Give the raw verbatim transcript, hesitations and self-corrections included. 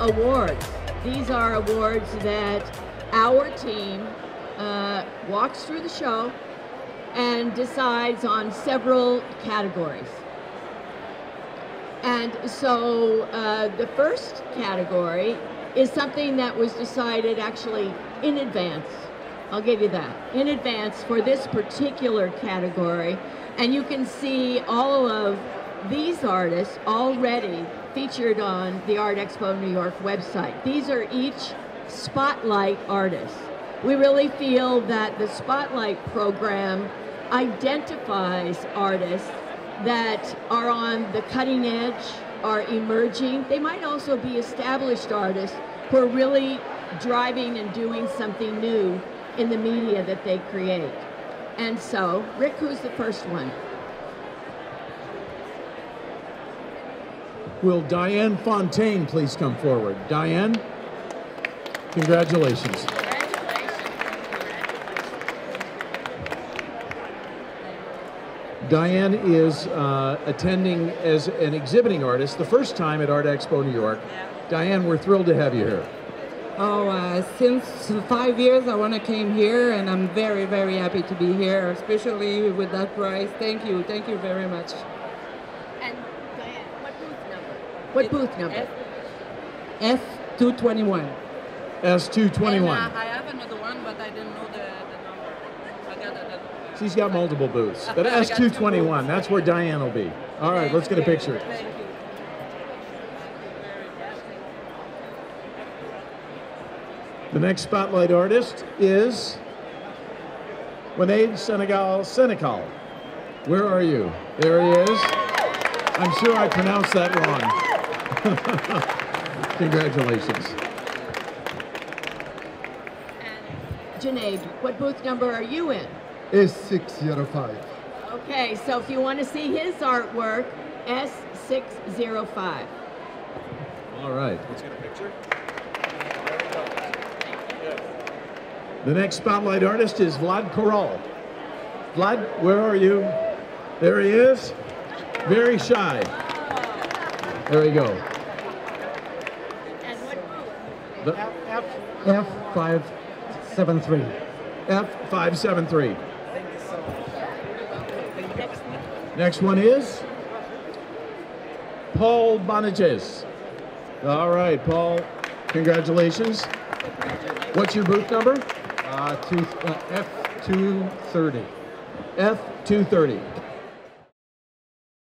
awards. These are awards that our team uh, walks through the show and decides on several categories. And so uh, the first category is something that was decided actually in advance. I'll give you that. In advance for this particular category. And you can see all of these artists already featured on the Artexpo New York website. These are each spotlight artists. We really feel that the Spotlight program identifies artists that are on the cutting edge, are emerging. They might also be established artists who are really driving and doing something new in the media that they create. And so, Rick, who's the first one? Will Diane Fontaine please come forward? Diane, congratulations. Diane is uh, attending as an exhibiting artist the first time at Artexpo New York. Yeah. Diane, we're thrilled to have you here. Oh, uh, since five years I wanna came here, and I'm very, very happy to be here, especially with that prize. Thank you, thank you very much. And Diane, what booth number? What it's booth number? S two twenty-one. S two twenty-one. And, uh, I have another one, but I didn't know the, the number. I got another. She's got multiple booths, but S two twenty-one, that's where Diane will be. All right, let's get a picture. Thank you. The next spotlight artist is Wenai Senegal. Senegal, where are you? There he is. I'm sure I pronounced that wrong. Congratulations. Junaid, what booth number are you in? S six oh five. Okay, so if you want to see his artwork, S six oh five. All right. Let's get a picture. The next spotlight artist is Vlad Koral. Vlad, where are you? There he is. Very shy. There we go. And what booth? F five seven three. F five seven three. Next one is Paul Bonnages. All right, Paul, congratulations. What's your booth number? Uh, two, uh, F two thirty. F two thirty.